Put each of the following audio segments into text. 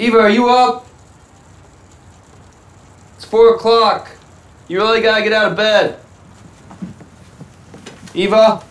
Eva, are you up? It's 4 o'clock. You really gotta get out of bed. Eva?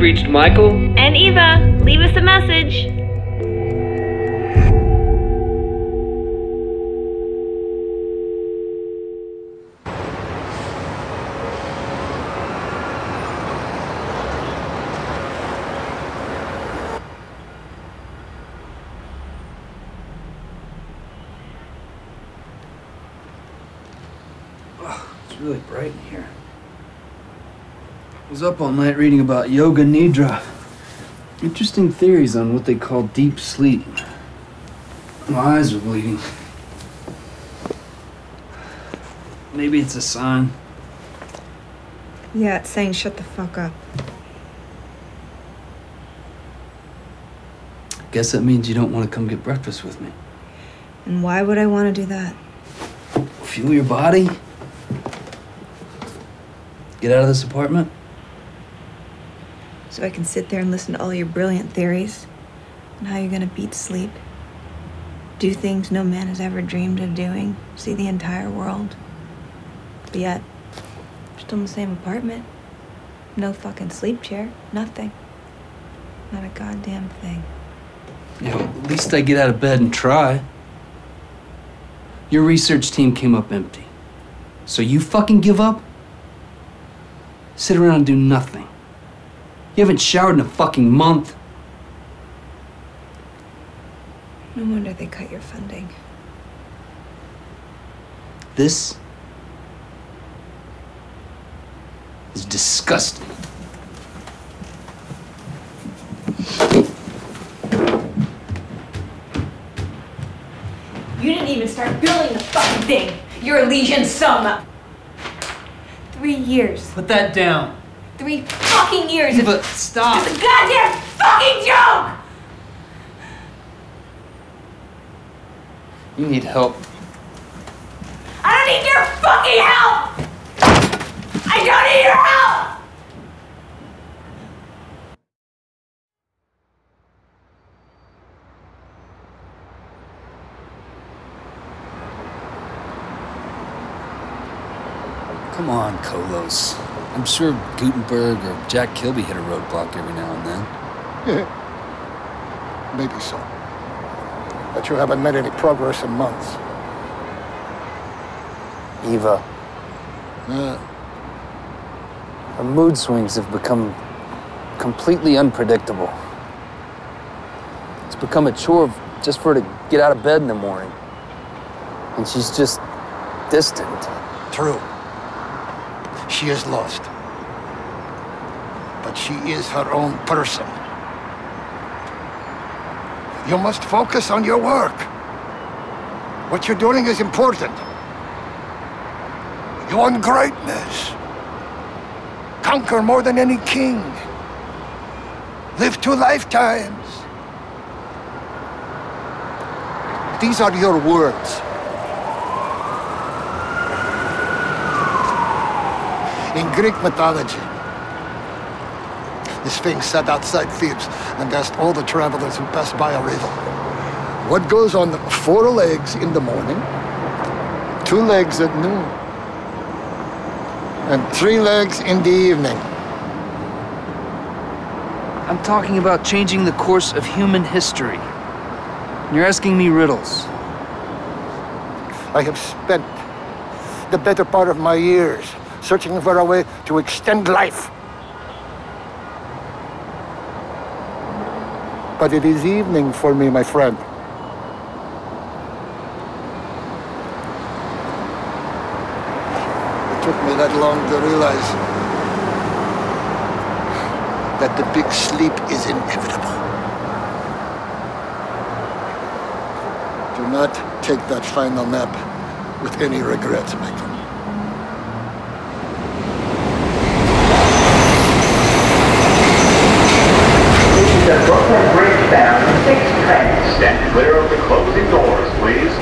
Reached Michael and Eva. Leave us a message. Oh, it's really bright in here. I was up all night reading about Yoga Nidra. Interesting theories on what they call deep sleep. My eyes are bleeding. Maybe it's a sign. Yeah, it's saying shut the fuck up. Guess that means you don't want to come get breakfast with me. And why would I want to do that? Fuel your body? Get out of this apartment? So I can sit there and listen to all your brilliant theories on how you're gonna beat sleep, do things no man has ever dreamed of doing, see the entire world. But yet, we're still in the same apartment. No fucking sleep chair, nothing. Not a goddamn thing. Yeah, well, at least I get out of bed and try. Your research team came up empty. So you fucking give up? Sit around and do nothing. You haven't showered in a fucking month. No wonder they cut your funding. This is disgusting. You didn't even start building the fucking thing. Your allegiance sum. 3 years. Put that down. 3 fucking years. But stop. It's a goddamn fucking joke! You need help. I don't need your fucking help! I don't need your help! Come on, Kolos. I'm sure Gutenberg or Jack Kilby hit a roadblock every now and then. Yeah, maybe so. But you haven't made any progress in months. Eva. Yeah. Our mood swings have become completely unpredictable. It's become a chore just for her to get out of bed in the morning. And she's just distant. True. She is lost, but she is her own person. You must focus on your work. What you're doing is important. You want greatness. Conquer more than any king. Live 2 lifetimes. These are your words. In Greek mythology, the Sphinx sat outside Thebes and asked all the travelers who passed by our river, what goes on 4 legs in the morning, 2 legs at noon, and 3 legs in the evening? I'm talking about changing the course of human history. You're asking me riddles. I have spent the better part of my years searching for a way to extend life. But it is evening for me, my friend. that long to realize that the big sleep is inevitable. Do not take that final nap with any regrets, Michael. The Brooklyn Bridge bound 6 trains. Stand clear of the closing doors, please.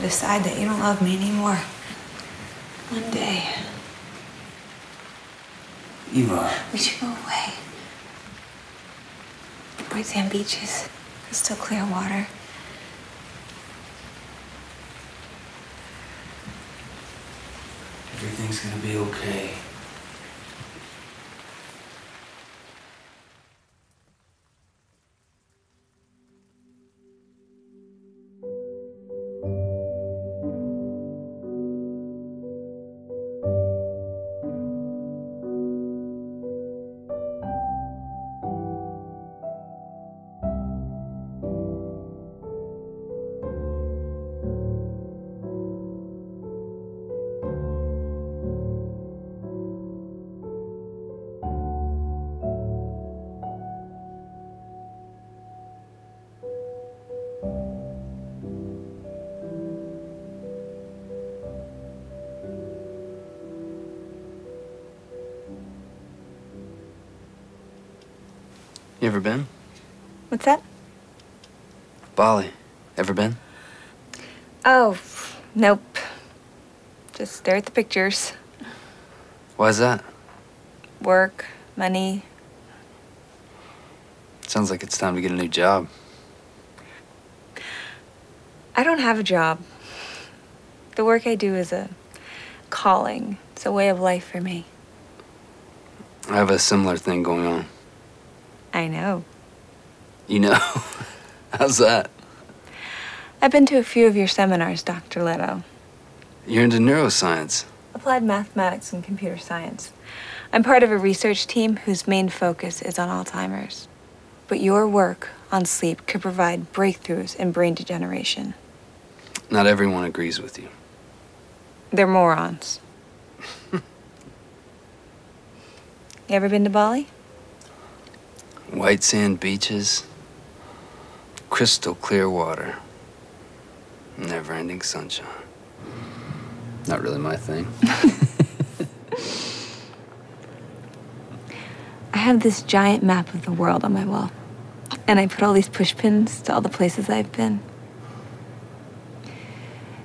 Decide that you don't love me anymore. One day. Eva. We should go away. The bright sand beaches. There's still clear water. Everything's gonna be okay. You ever been? What's that? Bali. Ever been? Oh, nope. Just stare at the pictures. Why's that? Work, money. Sounds like it's time to get a new job. I don't have a job. The work I do is a calling. It's a way of life for me. I have a similar thing going on. I know. You know? How's that? I've been to a few of your seminars, Dr. Leto. You're into neuroscience. Applied mathematics and computer science. I'm part of a research team whose main focus is on Alzheimer's. But your work on sleep could provide breakthroughs in brain degeneration. Not everyone agrees with you. They're morons. You ever been to Bali? White sand beaches, crystal clear water, never-ending sunshine. Not really my thing. I have this giant map of the world on my wall, and I put all these pushpins to all the places I've been.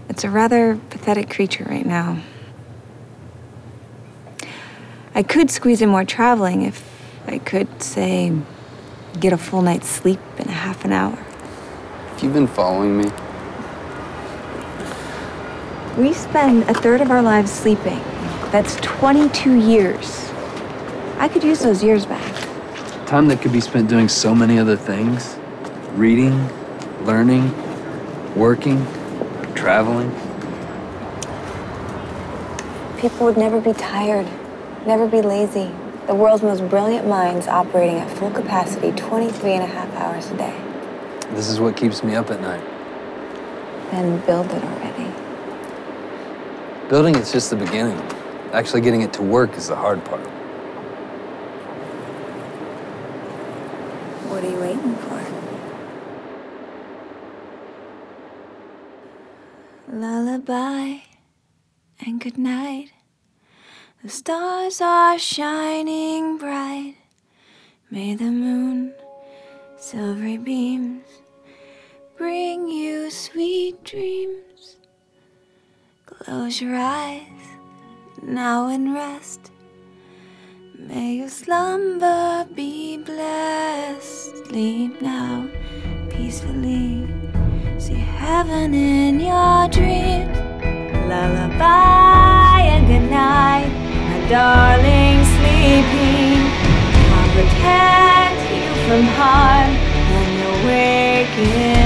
It's a rather pathetic creature right now. I could squeeze in more traveling if I could, say, get a full night's sleep in a half an hour. Have you been following me? We spend a third of our lives sleeping. That's 22 years. I could use those years back. Time that could be spent doing so many other things. Reading, learning, working, traveling. People would never be tired, never be lazy. The world's most brilliant minds operating at full capacity 23 and a half hours a day. This is what keeps me up at night. Then build it already. Building it's just the beginning. Actually getting it to work is the hard part. What are you waiting for? Lullaby and good night. The stars are shining bright. May the moon, silvery beams, bring you sweet dreams. Close your eyes now and rest. May your slumber be blessed. Sleep now peacefully. See heaven in your dreams. Lullaby and good night. darling sleeping. I'll protect you from harm when you're waking.